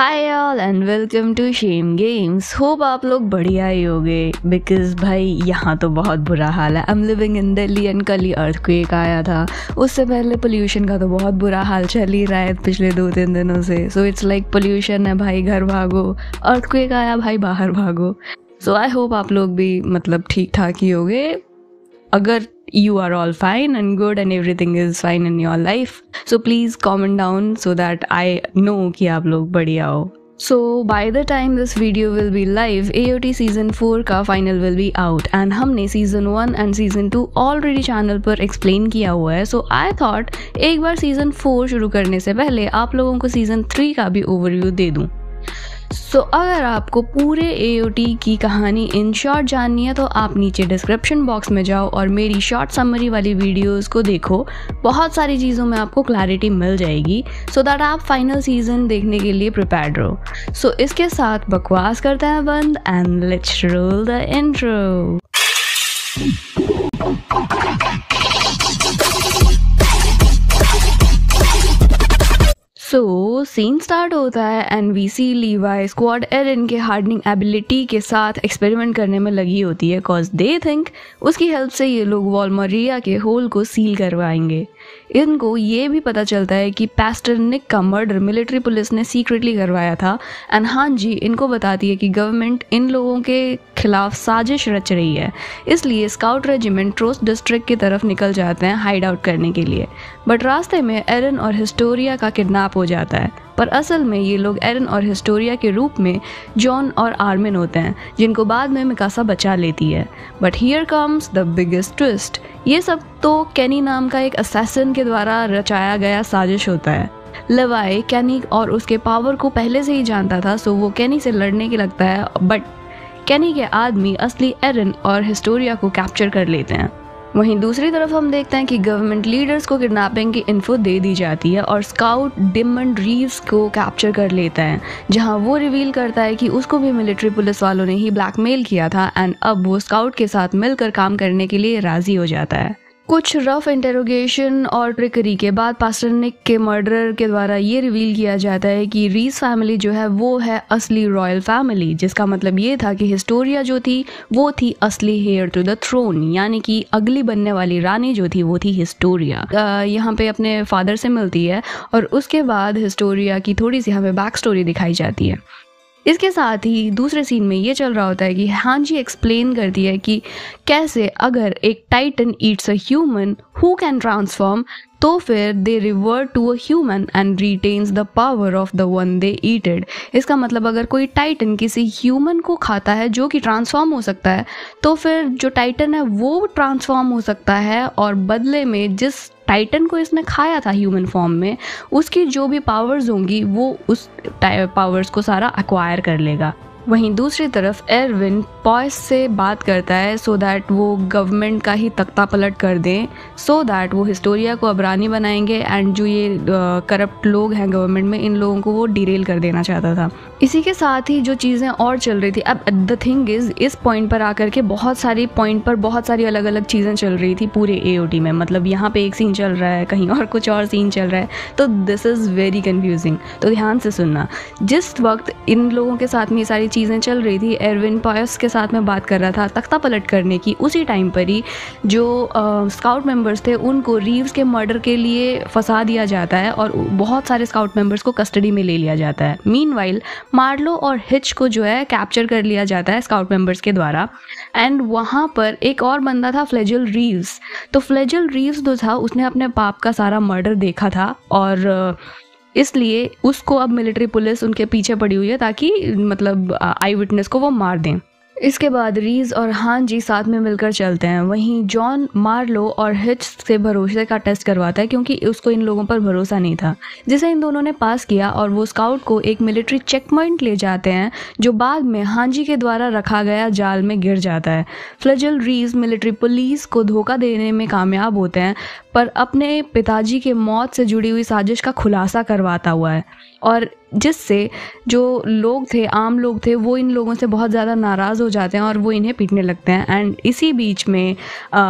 Hi all and welcome to Shem games. Hope आप लोग बढ़िया ही होंगे बिकॉज भाई यहाँ तो बहुत बुरा हाल है। I am living in Delhi and कल ही अर्थक्वेक आया था, उससे पहले पोल्यूशन का तो बहुत बुरा हाल चल ही रहा है पिछले 2-3 दिनों से। सो इट्स लाइक पोल्यूशन है भाई, घर भागो, अर्थक्वेक आया भाई, बाहर भागो। सो आई होप आप लोग भी मतलब ठीक ठाक ही होंगे। अगर you are all fine and good and everything is fine in your life, so please comment down so that I know कि आप लोग बढ़िया हो। So by the time this video will be live, AOT season 4 का final will be out and हमने season 1 and season 2 already channel पर explain किया हुआ है। So I thought एक बार season 4 शुरू करने से पहले आप लोगों को season 3 का भी overview दे दूँ। सो अगर आपको पूरे AOT की कहानी इन शॉर्ट जाननी है तो आप नीचे डिस्क्रिप्शन बॉक्स में जाओ और मेरी शॉर्ट समरी वाली वीडियोस को देखो। बहुत सारी चीज़ों में आपको क्लैरिटी मिल जाएगी सो दैट आप फाइनल सीजन देखने के लिए प्रिपेयर्ड रहो। सो इसके साथ बकवास करते हैं बंद and let's roll the intro. So scene start होता है and we see Levi squad Eren के हार्डनिंग एबिलिटी के साथ एक्सपेरिमेंट करने में लगी होती है कॉज दे थिंक उसकी हेल्प से ये लोग वॉल मरिया के होल को सील करवाएंगे। इनको ये भी पता चलता है कि पैस्टरनिक का मर्डर मिलिट्री पुलिस ने सीक्रेटली करवाया था एंड हांजी इनको बताती है कि गवर्नमेंट इन लोगों के खिलाफ साजिश रच रही है, इसलिए स्काउट रेजिमेंट ट्रोस्ट डिस्ट्रिक्ट की तरफ निकल जाते हैं हाइड आउट करने के लिए। बट रास्ते में एरेन और हिस्टोरिया का किडनैप हो जाता है, पर असल में ये लोग एरेन और हिस्टोरिया के रूप में जॉन और आर्मिन होते हैं जिनको बाद में मिकासा बचा लेती है। But here comes the biggest twist, ये सब तो केनी नाम का एक असैसिन के द्वारा रचाया गया साजिश होता है। लेवाई केनी और उसके पावर को पहले से ही जानता था सो वो केनी से लड़ने के लगता है, बट केनी के आदमी असली एरेन और हिस्टोरिया को कैप्चर कर लेते हैं। वहीं दूसरी तरफ हम देखते हैं कि गवर्नमेंट लीडर्स को किडनैपिंग की इन्फो दे दी जाती है और स्काउट डिमन रीव्स को कैप्चर कर लेता है, जहां वो रिवील करता है कि उसको भी मिलिट्री पुलिस वालों ने ही ब्लैकमेल किया था एंड अब वो स्काउट के साथ मिलकर काम करने के लिए राजी हो जाता है। कुछ रफ इंटेरोगेशन और ट्रिकरी के बाद पैस्टरनिक के मर्डरर के द्वारा ये रिवील किया जाता है कि रीस फैमिली जो है वो है असली रॉयल फैमिली, जिसका मतलब ये था कि हिस्टोरिया जो थी वो थी असली हेयर टू द थ्रोन, यानी कि अगली बनने वाली रानी जो थी वो थी हिस्टोरिया। यहाँ पे अपने फादर से मिलती है और उसके बाद हिस्टोरिया की थोड़ी सी हमें बैक स्टोरी दिखाई जाती है। इसके साथ ही दूसरे सीन में ये चल रहा होता है कि हांजी एक्सप्लेन करती है कि कैसे अगर एक titan eats a human who can transform तो फिर they revert to a human and retains the power of the one they eated. इसका मतलब अगर कोई टाइटन किसी ह्यूमन को खाता है जो कि ट्रांसफॉर्म हो सकता है तो फिर जो टाइटन है वो ट्रांसफॉर्म हो सकता है और बदले में जिस टाइटन को इसने खाया था ह्यूमन फॉर्म में उसकी जो भी पावर्स होंगी वो उस पावर्स को सारा एक्वायर कर लेगा। वहीं दूसरी तरफ एरविन पॉइस से बात करता है सो दैट वो गवर्नमेंट का ही तख्ता पलट कर दें सो दैट वो हिस्टोरिया को अब रानी बनाएंगे एंड जो ये करप्ट लोग हैं गवर्नमेंट में इन लोगों को वो डिरेल कर देना चाहता था। इसी के साथ ही जो चीज़ें और चल रही थी, अब द थिंग इज़ इस पॉइंट पर आकर के बहुत सारी अलग अलग चीज़ें चल रही थी पूरे AOT में। मतलब यहाँ पे एक सीन चल रहा है, कहीं और कुछ और सीन चल रहा है, तो दिस इज़ वेरी कन्फ्यूजिंग। तो ध्यान से सुनना, जिस वक्त इन लोगों के साथ में ये सारी चीज़ें चल रही थी एरविन पॉयस के साथ में बात कर रहा था तख्ता पलट करने की, उसी टाइम पर ही जो स्काउट मेंबर्स थे उनको रीव्स के मर्डर के लिए फंसा दिया जाता है और बहुत सारे स्काउट मेंबर्स को कस्टडी में ले लिया जाता है। मीनवाइल मार्लो और हिच को जो है कैप्चर कर लिया जाता है स्काउट मेंबर्स के द्वारा एंड वहाँ पर एक और बंदा था फ्लेगल रीव्स। तो फ्लेगल रीव्स जो था उसने अपने पाप का सारा मर्डर देखा था और इसलिए उसको अब मिलिट्री पुलिस उनके पीछे पड़ी हुई है ताकि मतलब आई विटनेस को वो मार दें। इसके बाद रीज और हांजी साथ में मिलकर चलते हैं। वहीं जॉन मार्लो और हिच से भरोसे का टेस्ट करवाता है क्योंकि उसको इन लोगों पर भरोसा नहीं था, जिसे इन दोनों ने पास किया और वो स्काउट को एक मिलिट्री चेकपॉइंट ले जाते हैं जो बाद में हांजी के द्वारा रखा गया जाल में गिर जाता है। फ्लेगल रीव्स मिलिट्री पुलिस को धोखा देने में कामयाब होते हैं पर अपने पिताजी के मौत से जुड़ी हुई साजिश का खुलासा करवाता हुआ है और जिससे जो लोग थे, आम लोग थे, वो इन लोगों से बहुत ज़्यादा नाराज़ हो जाते हैं और वो इन्हें पीटने लगते हैं। एंड इसी बीच में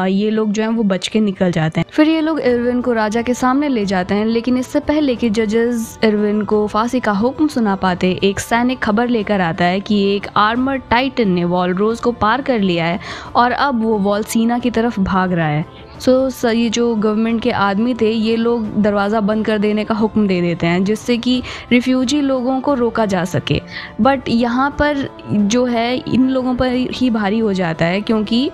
ये लोग जो हैं वो बच के निकल जाते हैं। फिर ये लोग एरविन को राजा के सामने ले जाते हैं, लेकिन इससे पहले कि जजेस एरविन को फांसी का हुक्म सुना पाते, एक सैनिक खबर लेकर आता है कि एक आर्मर टाइटन ने वॉल रोज को पार कर लिया है और अब वो वॉल सीना की तरफ भाग रहा है। सो ये जो गवर्नमेंट के आदमी थे, ये लोग दरवाज़ा बंद कर देने का हुक्म दे देते हैं जिससे कि रिफ्यूजी लोगों को रोका जा सके। बट यहाँ पर जो है इन लोगों पर ही भारी हो जाता है, क्योंकि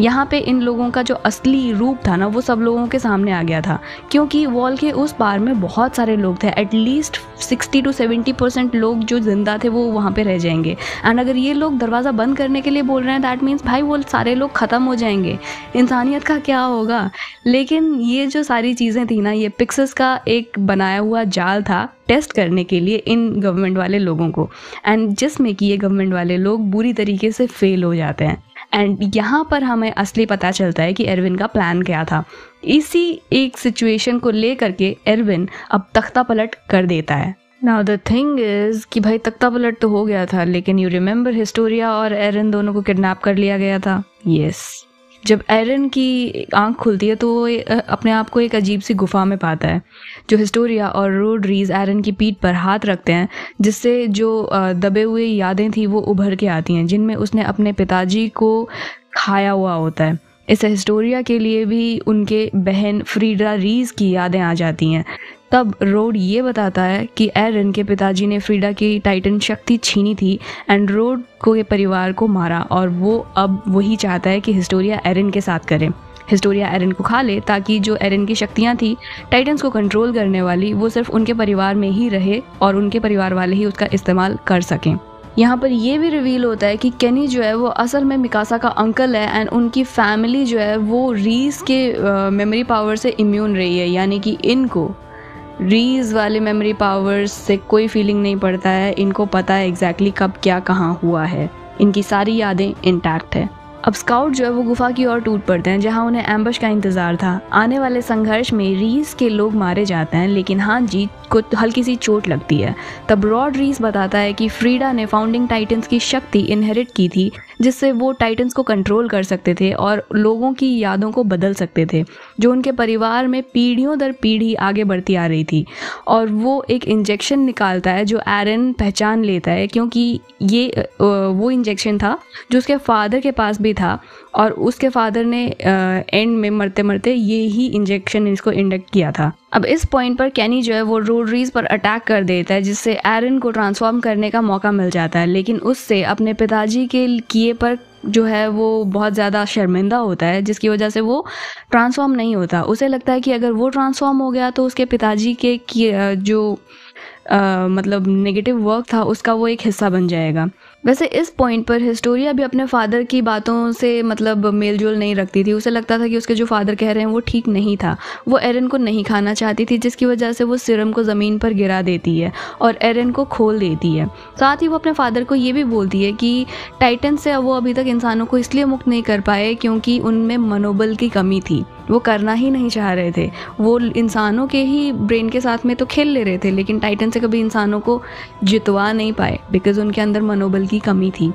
यहाँ पे इन लोगों का जो असली रूप था ना, वो सब लोगों के सामने आ गया था, क्योंकि वॉल के उस पार में बहुत सारे लोग थे। एटलीस्ट 60 to 70% लोग जो जिंदा थे वो वहाँ पे रह जाएंगे। एंड अगर ये लोग दरवाज़ा बंद करने के लिए बोल रहे हैं, दैट मीन्स भाई वो सारे लोग ख़त्म हो जाएंगे, इंसानियत का क्या होगा। लेकिन ये जो सारी चीज़ें थी ना, ये पिक्सेस का एक बनाया हुआ जाल था टेस्ट करने के लिए इन गवर्नमेंट वाले लोगों को, एंड जिसमें कि ये गवर्नमेंट वाले लोग बुरी तरीके से फेल हो जाते हैं। एंड यहाँ पर हमें असली पता चलता है कि एरविन का प्लान क्या था। इसी एक सिचुएशन को ले करके एरविन अब तख्ता पलट कर देता है। नाउ द थिंग इज़ कि भाई तख्ता पलट तो हो गया था, लेकिन यू रिमेंबर हिस्टोरिया और एरन दोनों को किडनैप कर लिया गया था। यस, जब एरन की आंख खुलती है तो वो अपने आप को एक अजीब सी गुफा में पाता है। जो हिस्टोरिया और रोड रीज एरन की पीठ पर हाथ रखते हैं, जिससे जो दबे हुए यादें थी वो उभर के आती हैं, जिनमें उसने अपने पिताजी को खाया हुआ होता है। इस हिस्टोरिया के लिए भी उनके बहन फ्रीडा रीस की यादें आ जाती हैं। तब रोड ये बताता है कि एरन के पिताजी ने फ्रीडा की टाइटन शक्ति छीनी थी एंड रोड को ये परिवार को मारा, और वो अब वही चाहता है कि हिस्टोरिया एरन के साथ करे। हिस्टोरिया एरन को खा ले ताकि जो एरन की शक्तियाँ थी टाइटन्स को कंट्रोल करने वाली, वो सिर्फ उनके परिवार में ही रहे और उनके परिवार वाले ही उसका इस्तेमाल कर सकें। यहाँ पर ये भी रिवील होता है कि केनी जो है वो असल में मिकासा का अंकल है, एंड उनकी फैमिली जो है वो रीस के मेमोरी पावर से इम्यून रही है, यानी कि इनको रीज़ वाले मेमोरी पावर्स से कोई फीलिंग नहीं पड़ता है। इनको पता है एग्जैक्टली कब क्या कहाँ हुआ है, इनकी सारी यादें इंटैक्ट है। अब स्काउट जो है वो गुफा की ओर टूट पड़ते हैं जहाँ उन्हें एम्बश का इंतज़ार था। आने वाले संघर्ष में रीस के लोग मारे जाते हैं, लेकिन हांजी को हल्की सी चोट लगती है। तब रॉड रीस बताता है कि फ्रीडा ने फाउंडिंग टाइटन्स की शक्ति इनहेरिट की थी, जिससे वो टाइटन्स को कंट्रोल कर सकते थे और लोगों की यादों को बदल सकते थे, जो उनके परिवार में पीढ़ियों दर पीढ़ी आगे बढ़ती आ रही थी। और वो एक इंजेक्शन निकालता है जो एरन पहचान लेता है, क्योंकि ये वो इंजेक्शन था जो उसके फादर के पास भी था, और उसके फादर ने एंड में मरते मरते ये ही इंजेक्शन इसको इंजेक्ट किया था। अब इस पॉइंट पर केनी जो है वो रोड रीज पर अटैक कर देता है, जिससे एरन को ट्रांसफॉर्म करने का मौका मिल जाता है, लेकिन उससे अपने पिताजी के किए पर जो है वो बहुत ज़्यादा शर्मिंदा होता है, जिसकी वजह से वो ट्रांसफॉर्म नहीं होता। उसे लगता है कि अगर वो ट्रांसफॉर्म हो गया तो उसके पिताजी के जो मतलब नेगेटिव वर्क था उसका वो एक हिस्सा बन जाएगा। वैसे इस पॉइंट पर हिस्टोरिया भी अपने फादर की बातों से मतलब मेलजोल नहीं रखती थी। उसे लगता था कि उसके जो फादर कह रहे हैं वो ठीक नहीं था। वो एरन को नहीं खाना चाहती थी, जिसकी वजह से वो सिरम को ज़मीन पर गिरा देती है और एरन को खोल देती है। साथ ही वो अपने फादर को ये भी बोलती है कि टाइटन से वो अभी तक इंसानों को इसलिए मुक्त नहीं कर पाए क्योंकि उनमें मनोबल की कमी थी, वो करना ही नहीं चाह रहे थे। वो इंसानों के ही ब्रेन के साथ में तो खेल ले रहे थे, लेकिन टाइटन से कभी इंसानों को जितवा नहीं पाए बिकॉज उनके अंदर मनोबल की कमी थी।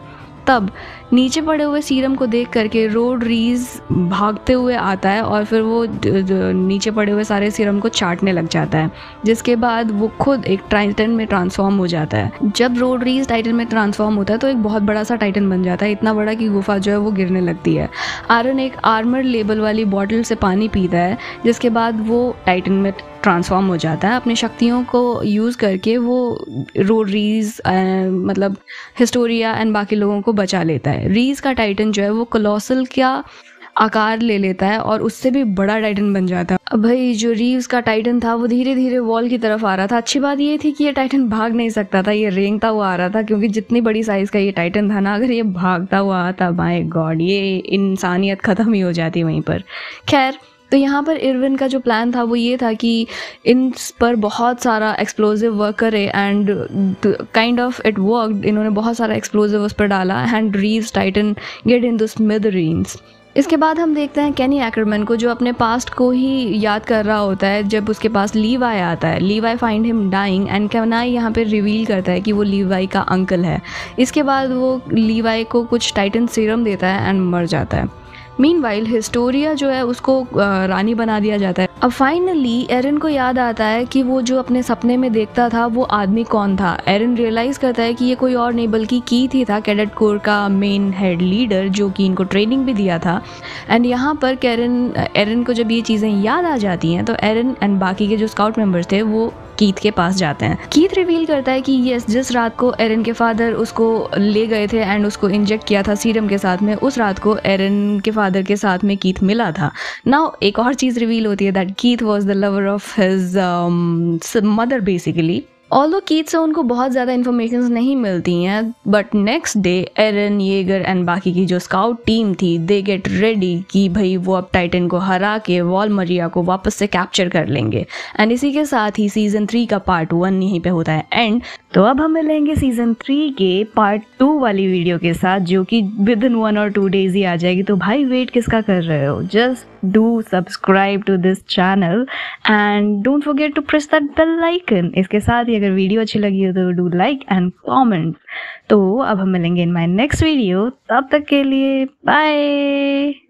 तब नीचे पड़े हुए सीरम को देख करके रोड रीज भागते हुए आता है और फिर वो नीचे पड़े हुए सारे सीरम को चाटने लग जाता है, जिसके बाद वो खुद एक टाइटन में ट्रांसफॉर्म हो जाता है। जब रोड रीज टाइटन में ट्रांसफॉर्म होता है तो एक बहुत बड़ा सा टाइटन बन जाता है, इतना बड़ा कि गुफा जो है वो गिरने लगती है। एरन एक आर्मर लेबल वाली बॉटल से पानी पीता है, जिसके बाद वो टाइटन में ट्रांसफॉर्म हो जाता है। अपनी शक्तियों को यूज़ करके वो रोड रीज मतलब हिस्टोरिया एंड बाकी लोगों को बचा लेता है। रीज का टाइटन जो है वो कोलोसल का आकार ले लेता है और उससे भी बड़ा टाइटन बन जाता है। अब भाई जो रीव्स का टाइटन था वो धीरे धीरे वॉल की तरफ आ रहा था। अच्छी बात ये थी कि ये टाइटन भाग नहीं सकता था, ये रेंगता हुआ आ रहा था, क्योंकि जितनी बड़ी साइज़ का ये टाइटन था ना, अगर ये भागता हुआ आता, माय गॉड, ये इंसानियत ख़त्म ही हो जाती वहीं पर। खैर, तो यहाँ पर एरविन का जो प्लान था वो ये था कि इन पर बहुत सारा एक्सप्लोजिव वर्क करे, and kind of it worked. इन्होंने बहुत सारा एक्सप्लोजिव उस पर डाला and Reeves titan get in to smithereens. इसके बाद हम देखते हैं केनी एक्करमैन को, जो अपने पास्ट को ही याद कर रहा होता है जब उसके पास लीवाई आता है। Levi find him dying and Kenny यहाँ पे रिवील करता है कि वो लीवाई का अंकल है। इसके बाद वो लीवाई को कुछ टाइटन सीरम देता है एंड मर जाता है। मीनवाइल हिस्टोरिया जो है उसको रानी बना दिया जाता है। अब फाइनली एरन को याद आता है कि वो जो अपने सपने में देखता था वो आदमी कौन था। एरन रियलाइज़ करता है कि ये कोई और नहीं बल्कि कीथ ही था, कैडेट कोर का मेन हेड लीडर, जो कि इनको ट्रेनिंग भी दिया था। एंड यहाँ पर एरन को जब ये चीज़ें याद आ जाती हैं तो एरन एंड बाकी के जो स्काउट मेम्बर्स थे वो कीथ के पास जाते हैं। कीथ रिवील करता है कि यस, जिस रात को एरन के फादर उसको ले गए थे एंड उसको इंजेक्ट किया था सीरम के साथ में, उस रात को एरन के फादर के साथ में कीथ मिला था। नाउ एक और चीज़ रिवील होती है that Keith was the lover of his mother basically. Although Keith से उनको बहुत ज़्यादा इन्फॉर्मेशन नहीं मिलती हैं, but next day Eren Yeager and बाकी की जो स्काउट टीम थी दे गेट रेडी कि भाई वो अब टाइटन को हरा के वॉल मरिया को वापस से कैप्चर कर लेंगे। एंड इसी के साथ ही सीजन 3 का पार्ट 1 यहीं पे होता है एंड। तो अब हम मिलेंगे सीजन 3 के पार्ट 2 वाली वीडियो के साथ, जो कि विदिन 1 और 2 days ही आ जाएगी। तो भाई वेट किसका कर रहे हो? Just do subscribe to this channel and don't forget to press that bell icon. इसके साथ ही अगर वीडियो अच्छी लगी हो तो डू लाइक एंड कमेंट। तो अब हम मिलेंगे इन माय नेक्स्ट वीडियो, तब तक के लिए बाय।